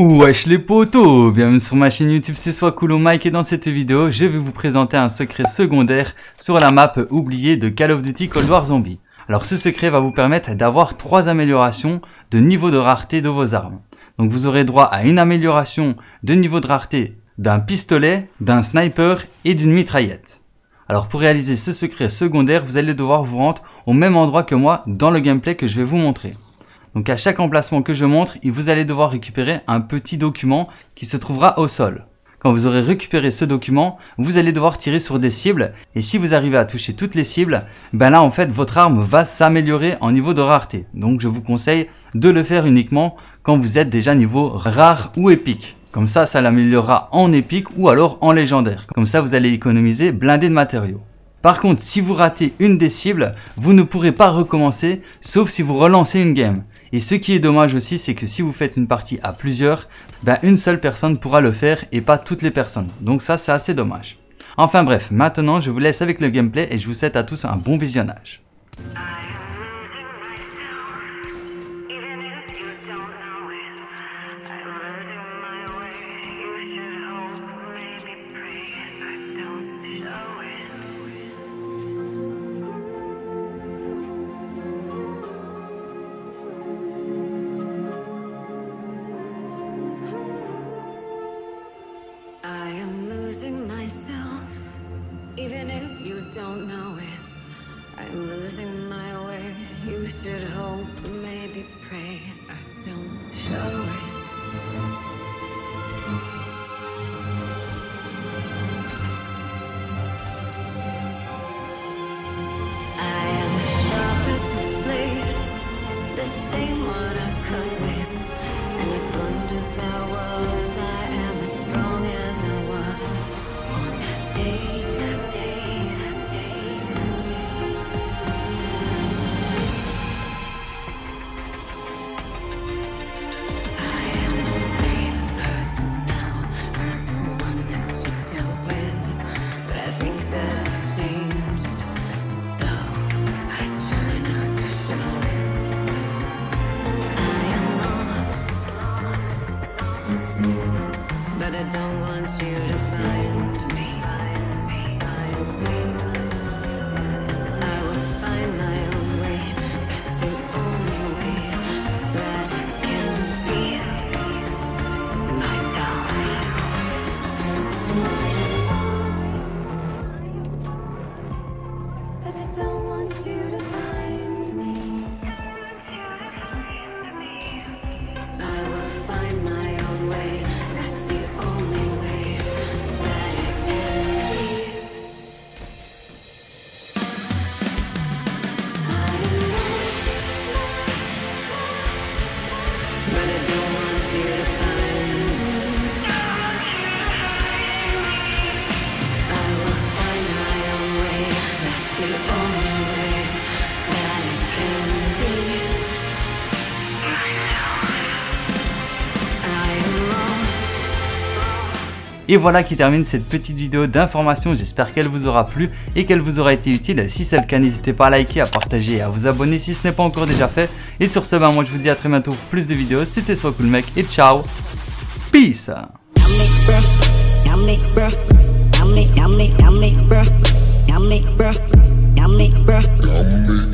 Wesh les potos, bienvenue sur ma chaîne YouTube, c'est Soiscool Mec et dans cette vidéo, je vais vous présenter un secret secondaire sur la map oubliée de Call of Duty Cold War Zombie. Alors ce secret va vous permettre d'avoir 3 améliorations de niveau de rareté de vos armes. Donc vous aurez droit à une amélioration de niveau de rareté d'un pistolet, d'un sniper et d'une mitraillette. Alors pour réaliser ce secret secondaire, vous allez devoir vous rendre au même endroit que moi dans le gameplay que je vais vous montrer. Donc à chaque emplacement que je montre, vous allez devoir récupérer un petit document qui se trouvera au sol. Quand vous aurez récupéré ce document, vous allez devoir tirer sur des cibles. Et si vous arrivez à toucher toutes les cibles, ben là en fait votre arme va s'améliorer en niveau de rareté. Donc je vous conseille de le faire uniquement quand vous êtes déjà niveau rare ou épique. Comme ça, ça l'améliorera en épique ou alors en légendaire. Comme ça, vous allez économiser blindé de matériaux. Par contre, si vous ratez une des cibles, vous ne pourrez pas recommencer, sauf si vous relancez une game. Et ce qui est dommage aussi, c'est que si vous faites une partie à plusieurs, ben une seule personne pourra le faire et pas toutes les personnes. Donc ça, c'est assez dommage. Enfin bref, maintenant je vous laisse avec le gameplay et je vous souhaite à tous un bon visionnage. I am losing myself, even if you don't know it. I'm losing my way. You should hope, maybe pray. I don't show it. I am sharp as a blade, the same one I cut with, and as blunt as I was, I am as strong as. Et voilà qui termine cette petite vidéo d'information, j'espère qu'elle vous aura plu et qu'elle vous aura été utile. Si c'est le cas, n'hésitez pas à liker, à partager et à vous abonner si ce n'est pas encore déjà fait. Et sur ce, moi je vous dis à très bientôt pour plus de vidéos, c'était Soiscool Mec et ciao, peace. I'm Nick, bruh.